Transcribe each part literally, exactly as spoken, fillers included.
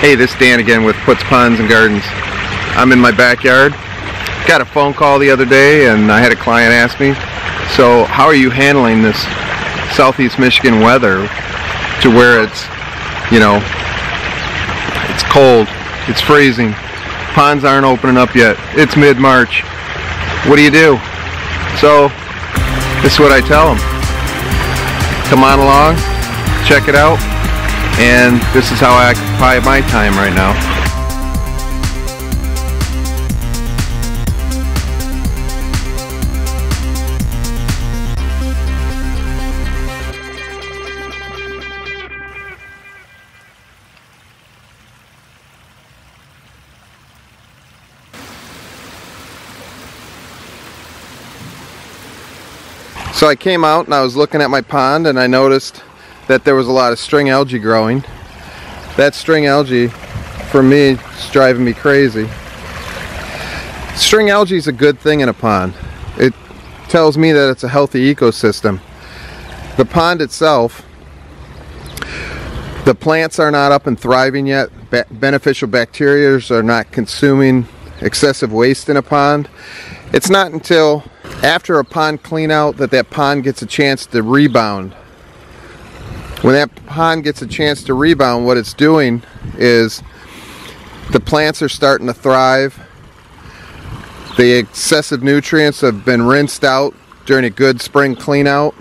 Hey, this is Dan again with Put's Ponds and Gardens. I'm in my backyard. Got a phone call the other day and I had a client ask me, so how are you handling this southeast Michigan weather to where it's, you know, it's cold, it's freezing, ponds aren't opening up yet, it's mid-March, what do you do? So this is what I tell them. Come on along, check it out. And this is how I occupy my time right now. So I came out and I was looking at my pond and I noticed that there was a lot of string algae growing. That string algae, for me, is driving me crazy. String algae is a good thing in a pond. It tells me that it's a healthy ecosystem. The pond itself, the plants are not up and thriving yet. Ba- beneficial bacteria are not consuming excessive waste in a pond. It's not until after a pond clean out that that pond gets a chance to rebound. When that pond gets a chance to rebound, what it's doing is the plants are starting to thrive. The excessive nutrients have been rinsed out during a good spring clean out.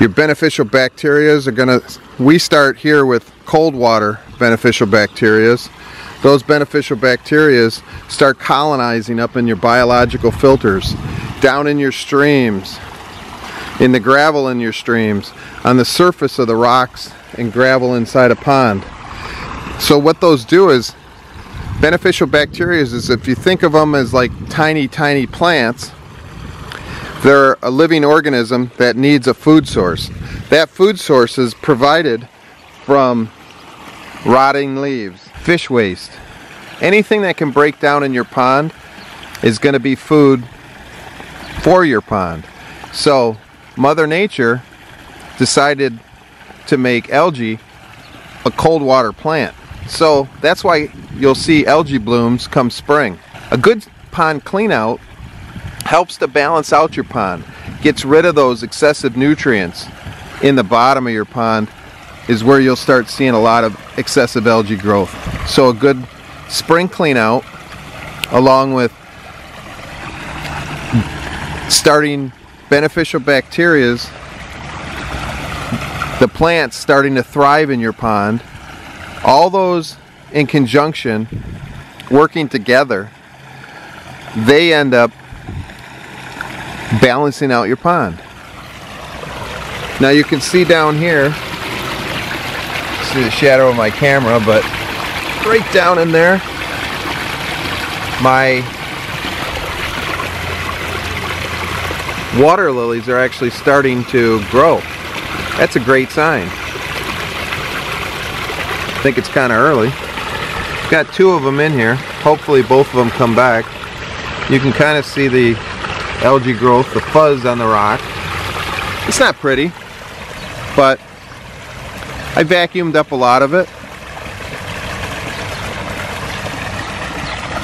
Your beneficial bacterias are gonna, we start here with cold water beneficial bacterias. Those beneficial bacterias start colonizing up in your biological filters, down in your streams, in the gravel in your streams, on the surface of the rocks and gravel inside a pond. So what those do is, beneficial bacteria is, if you think of them as like tiny, tiny plants, they're a living organism that needs a food source. That food source is provided from rotting leaves, fish waste. Anything that can break down in your pond is going to be food for your pond. So Mother Nature decided to make algae a cold water plant. So that's why you'll see algae blooms come spring. A good pond clean out helps to balance out your pond, gets rid of those excessive nutrients in the bottom of your pond, is where you'll start seeing a lot of excessive algae growth. So a good spring clean out along with starting beneficial bacterias, the plants starting to thrive in your pond, all those in conjunction, working together, they end up balancing out your pond. Now you can see down here, see the shadow of my camera, but right down in there, my water lilies are actually starting to grow. That's a great sign. I think it's kind of early. Got two of them in here. Hopefully both of them come back. You can kind of see the algae growth, the fuzz on the rock. It's not pretty, but I vacuumed up a lot of it.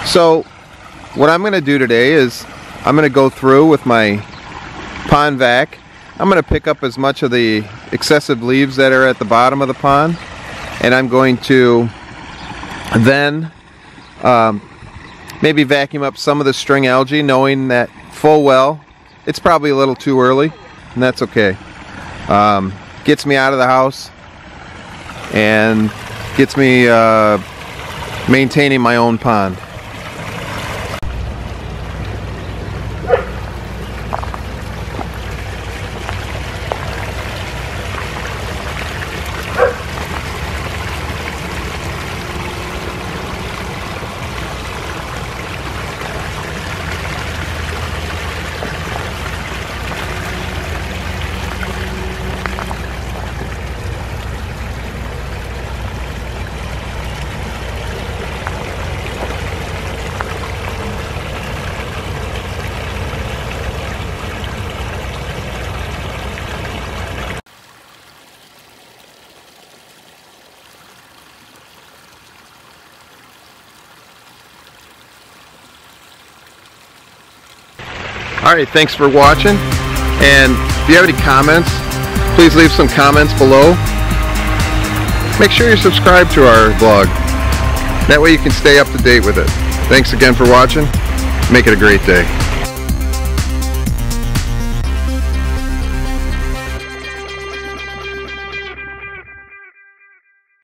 So what I'm going to do today is I'm going to go through with my pond vac. I'm going to pick up as much of the excessive leaves that are at the bottom of the pond, and I'm going to then um, maybe vacuum up some of the string algae, knowing that full well it's probably a little too early, and that's okay. Um, gets me out of the house and gets me uh, maintaining my own pond. All right, thanks for watching. And if you have any comments, please leave some comments below. Make sure you subscribe to our blog. That way you can stay up to date with it. Thanks again for watching. Make it a great day.